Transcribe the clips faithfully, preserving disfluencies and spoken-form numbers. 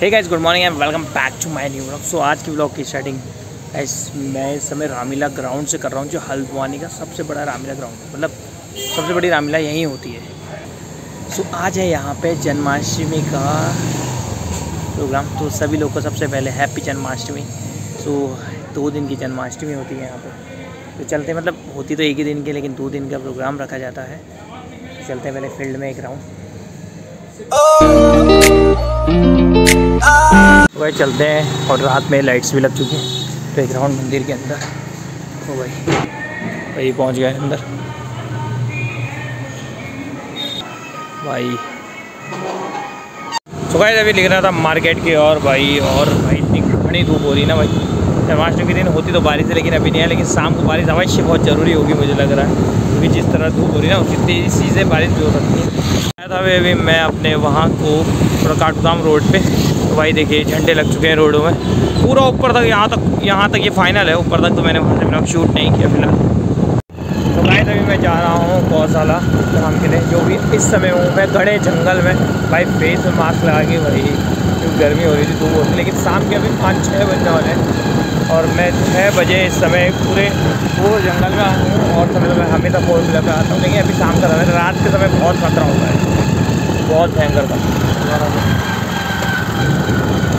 Hey guys, good morning and welcome back to my new vlog. So आज की vlog की starting guys मैं इस समय रामलीला ग्राउंड से कर रहा हूँ, जो हल्द्वानी का सबसे बड़ा रामलीला ग्राउंड है, मतलब सबसे बड़ी रामलीला यहीं होती है। सो so, आज है यहाँ पे जन्माष्टमी का प्रोग्राम, तो सभी लोग को सबसे पहले हैप्पी जन्माष्टमी। सो so, दो दिन की जन्माष्टमी होती है यहाँ पर, तो चलते मतलब होती तो एक ही दिन की, लेकिन दो दिन का प्रोग्राम रखा जाता है। चलते पहले फील्ड में एक राउंड वही चलते हैं, और रात में लाइट्स भी लग चुकी हैं। तो एक राउंड मंदिर के अंदर हो भाई वही पहुंच गए अंदर। भाई तो गाइस अभी निकलना था मार्केट की, और भाई और भाई इतनी घनी धूप हो रही ना भाई। जन्माष्टमी के दिन होती तो बारिश है, लेकिन अभी नहीं है, लेकिन शाम को बारिश अवश्य बहुत ज़रूरी होगी मुझे लग रहा है, क्योंकि जिस तरह धूप हो रही है ना, कितनी चीज़ें बारिश भी हो सकती है। था अभी अभी मैं अपने वहाँ को थोड़ा काठगोदाम रोड पे, तो भाई देखिए झंडे लग चुके हैं रोडों में पूरा ऊपर तक, यहाँ तक यहाँ तक ये फाइनल है ऊपर तक, तो मैंने वहाँ से ब्लॉग शूट नहीं किया फिलहाल। तो भाई अभी मैं जा रहा हूँ गौशाला काम के लिए, जो भी इस समय हूँ मैं घने जंगल में भाई, फेस में मास्क लगा के भाई, क्योंकि गर्मी हो रही थी, धूप हो रही, लेकिन शाम के अभी पाँच छः बजने वाले हैं, और मैं छः बजे इस समय पूरे वो जंगल में आता हूँ। और समय तो मैं हमेशा फोर व्हीलर पर आता हूँ, लेकिन अभी शाम का समय रात के समय बहुत खतरा होता है, बहुत भयंकर था,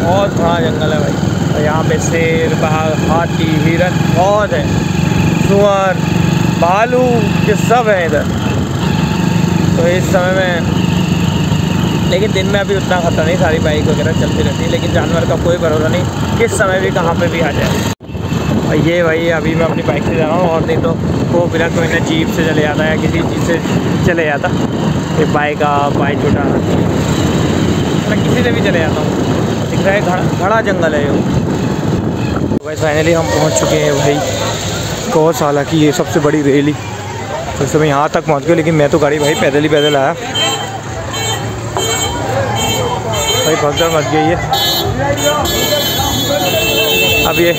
बहुत बड़ा जंगल है भाई। और यहाँ पे शेर, बाघ, हाथी, हिरण बहुत है, सुअर, भालू, ये सब है इधर। तो इस समय में, लेकिन दिन में अभी उतना खतरा नहीं, सारी बाइक वगैरह चलती रहती है, लेकिन जानवर का कोई भरोसा नहीं, किस समय भी कहाँ पे भी आ जाए। और ये भाई अभी मैं अपनी बाइक से जा रहा हूँ, और नहीं तो वो बिना कोई ना जीप से चले जाता है, किसी चीज़ से चले जाता, ये बाइक का बाइक छोटा मैं किसी से भी चले जाता हूँ। दिख रहा है घड़ा घड़ा जंगल है ये। भाई फाइनली हम पहुँच चुके हैं भाई गौशाला की ये सबसे बड़ी रैली। तो समय यहाँ तक पहुँच गए, लेकिन मैं तो गाड़ी भाई पैदल ही पैदल आया भाई, भगदड़ मच गई है। अब ये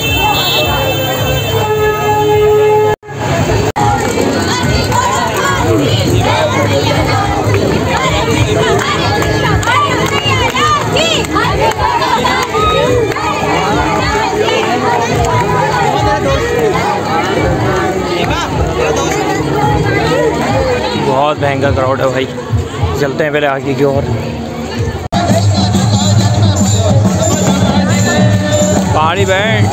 बहुत महंगा क्राउड है भाई। चलते हैं पहले आगे की ओर। पहाड़ी बैंड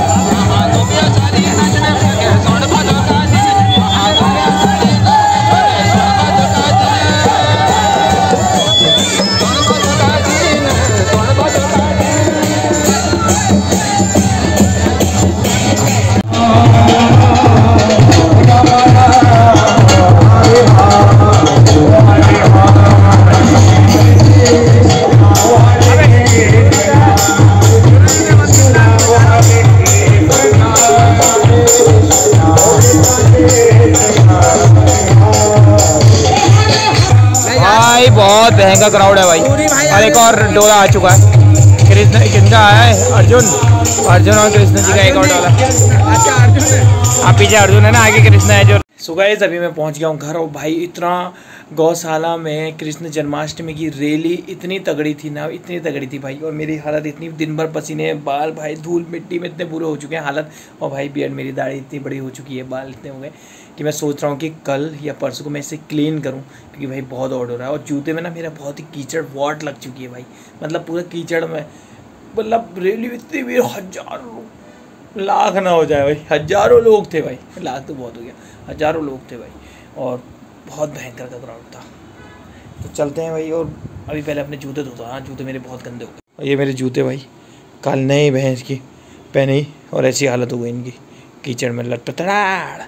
बहुत महंगा क्राउड है भाई। और एक और डोला आ चुका है, कृष्ण किसका आया है, अर्जुन अर्जुन और कृष्ण जी का एक और डोला। अच्छा अर्जुन है, आप पीछे अर्जुन है ना, आगे कृष्ण है जो। सो गाइस अभी मैं पहुंच गया हूँ घर, और भाई इतना गौशाला में कृष्ण जन्माष्टमी की रैली इतनी तगड़ी थी ना, इतनी तगड़ी थी भाई। और मेरी हालत इतनी, दिन भर पसीने, बाल भाई धूल मिट्टी में इतने बुरे हो चुके हैं हालत, और भाई बियर्ड मेरी दाढ़ी इतनी बड़ी हो चुकी है, बाल इतने हो गए कि मैं सोच रहा हूँ कि कल या परसों को मैं इसे क्लीन करूँ, क्योंकि भाई बहुत ऑड हो रहा है। और जूते में ना मेरा बहुत ही कीचड़ वॉट लग चुकी है भाई, मतलब पूरा कीचड़ में, मतलब रैली इतनी भीड़, हजारों लाख ना हो जाए भाई, हजारों लोग थे भाई, लाख तो बहुत हो गया, हजारों लोग थे भाई, और बहुत भयंकर का क्राउड था। तो चलते हैं भाई, और अभी पहले अपने जूते धोता हूँ, जूते मेरे बहुत गंदे हो गए। ये मेरे जूते भाई कल नई भैंस की पहनी, और ऐसी हालत हो गई इनकी कीचड़ में लटपटाड़,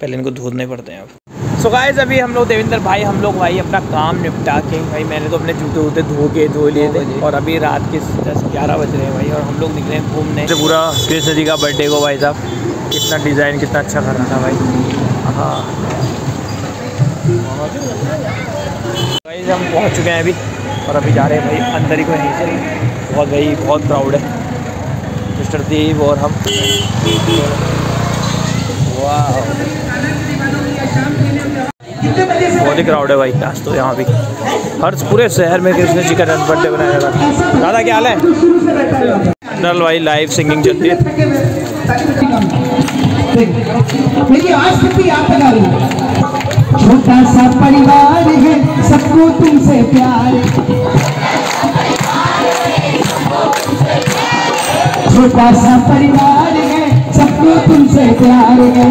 पहले इनको धोने पड़ते हैं अब। सो गाइस अभी हम लोग देवेंद्र भाई, हम लोग भाई अपना काम निपटा के भाई, मैंने तो अपने जूते वूते धो के धो लिए थे, और अभी रात के दस ग्यारह बज रहे हैं भाई, और हम लोग निकले हैं घूमने। पूरा कृष्ण जी का बर्थडे को भाई साहब कितना डिज़ाइन कितना अच्छा कर रहा था भाई। हाँ भाई हम पहुंच चुके हैं अभी, और अभी जा रहे हैं भाई अंदर ही को नीचे, बहुत भाई बहुत प्राउड है मिस्टर देव और हम। वाह, और बहुत ही क्राउड है भाई आज तो यहाँ भी, हर पूरे शहर में कृष्ण जी का जन्म बर्थडे बनाया जा रहा है। दादा क्या हाल है? नल भाई लाइव सिंगिंग चलती है। छोटा सा परिवार है सबको तुमसे प्यार, छोटा सा परिवार है सबको तुमसे प्यार है।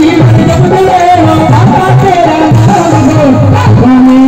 जीवन गप्पड़ है, हम बाबा तेरा नाम हो हमें।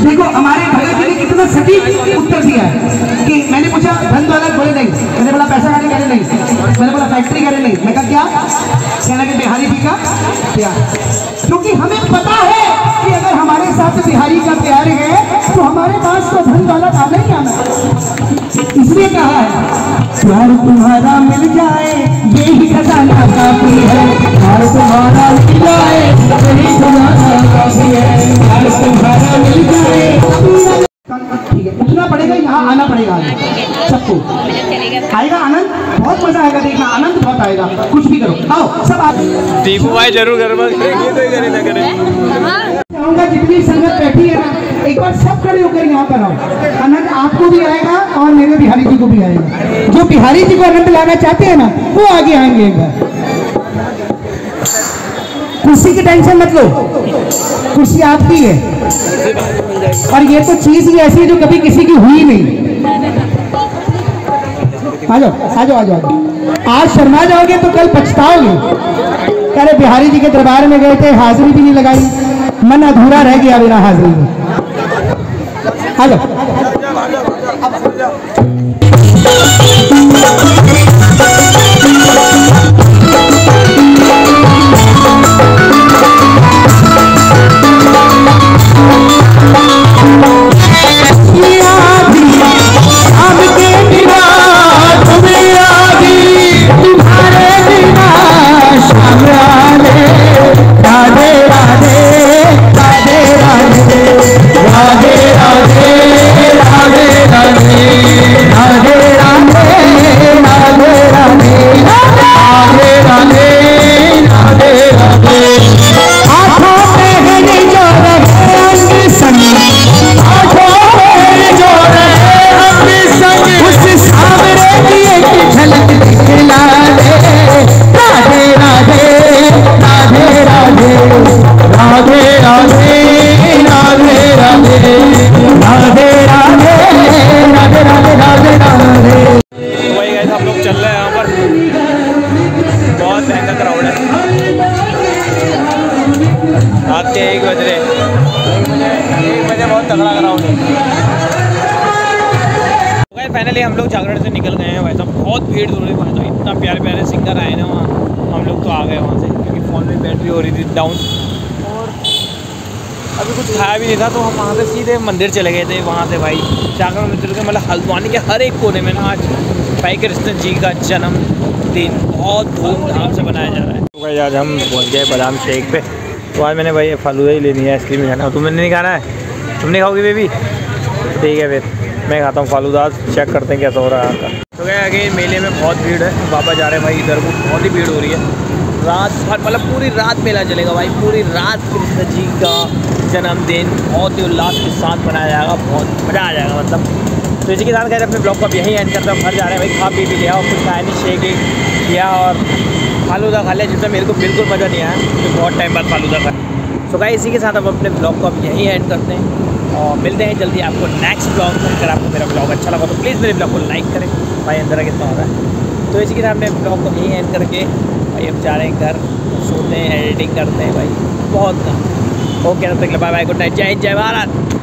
देखो हमारे भगत जी ने कितना सटीक उत्तर दिया कि मैंने पूछा धन दौलत, बोले नहीं। मैंने बोला पैसा गाड़ी, करे नहीं। मैंने बोला फैक्ट्री, करे नहीं। मैं कहा क्या कहना कि बिहारी जी का प्यार, क्योंकि हमें पता है कि अगर हमारे साथ बिहारी का प्यार है तो हमारे पास तो धन दौलत आना ही आना। इसलिए कहा है प्यार तुम्हारा मिल जाए यही खजाना काफी है, प्यार तुम्हारा मिल जाए यही खजाना काफी है, प्यार तुम्हारा मिल जाए। ठीक है, उठना पड़ेगा, यहाँ आना पड़ेगा सबको। आएगा आनंद, बहुत मजा आएगा, देखना आनंद बहुत आएगा। कुछ भी करो, आओ सब आ। दीपू भाई जरूर गरबा करेंगे, जितनी संगत बैठी है ना एक बार सब खड़े होकर यहाँ पर आओ। आनंद आपको भी आएगा और मेरे बिहारी जी को भी आएगा। जो बिहारी जी को आनंद लाना चाहते हैं ना वो आगे आएंगे। एक बार कुर्सी की टेंशन मत लो, कुर्सी आपकी है। और ये तो चीज ही ऐसी है जो कभी किसी की हुई नहीं। आ जाओ आ जाओ आ जाओ, आज शर्मा जाओगे तो कल पछताओगे। अरे बिहारी जी के दरबार में गए थे, हाजिरी भी नहीं लगाई, मन अधूरा रह गया बिना हाजिरी में। आ जाओ। फाइनली हम लोग जागरण से निकल गए हैं भाई साहब, बहुत भीड़ हो रही है वहाँ तो। इतना प्यारे प्यारे सिंगर आए ना वहाँ, हम लोग तो आ गए वहाँ से क्योंकि फ़ोन में बैटरी हो रही थी डाउन और अभी कुछ खाया भी नहीं था, तो हम वहाँ से सीधे मंदिर चले गए थे। वहाँ से भाई जागरण में चल के मतलब हल्द्वानी के हर एक कोने में ना आज भाई कृष्ण जी का जन्मदिन बहुत धूमधाम से मनाया जा रहा है। तो भाई आज हम पहुँच गए बादाम शेक पे, तो आज मैंने भाई फलूदा ही लेनी है, आइसक्रीम खाना। तुम्हें नहीं खाना है? तुम नहीं खाओगी बेबी? ठीक है फिर मैं खाता हूँ फालूदा, चेक करते हैं कैसा हो रहा है आपका। तो क्या आगे मेले में बहुत भीड़ है, वापस जा रहे हैं भाई इधर को, बहुत ही भीड़ हो रही है। रात मतलब पूरी रात मेला चलेगा भाई, पूरी रात कृष्ण जी का जन्मदिन बहुत ही उल्लास के साथ मनाया जाएगा, बहुत मज़ा आ जाएगा मतलब। तो इसी के साथ कह रहे अपने ब्लॉग को अब यहीं एंड करते हैं, घर जा रहे हैं भाई, खा पी भी लिया और कुछ खाया नहीं, शेक किया और फालूदा खा लिया जिसमें मेरे को बिल्कुल मज़ा नहीं आया, तो बहुत टाइम बाद फालूदा खा। तो गाइस इसी के साथ अब अपने ब्लॉग को अब यहीं एंड करते हैं और मिलते हैं जल्दी आपको नेक्स्ट ब्लॉग में। अगर आपको मेरा ब्लॉग अच्छा लगा तो प्लीज़ मेरे ब्लॉग को लाइक करें। भाई अंदर कितना हो रहा है, तो इसी के साथ अपने ब्लॉग को यहीं एंड करके भाई अब जा रहे हैं घर, सोते हैं, एडिटिंग करते हैं भाई, बहुत काम। ओके, तब तक बाय बाय, गुड नाइट, जय हिंद, जय भारत।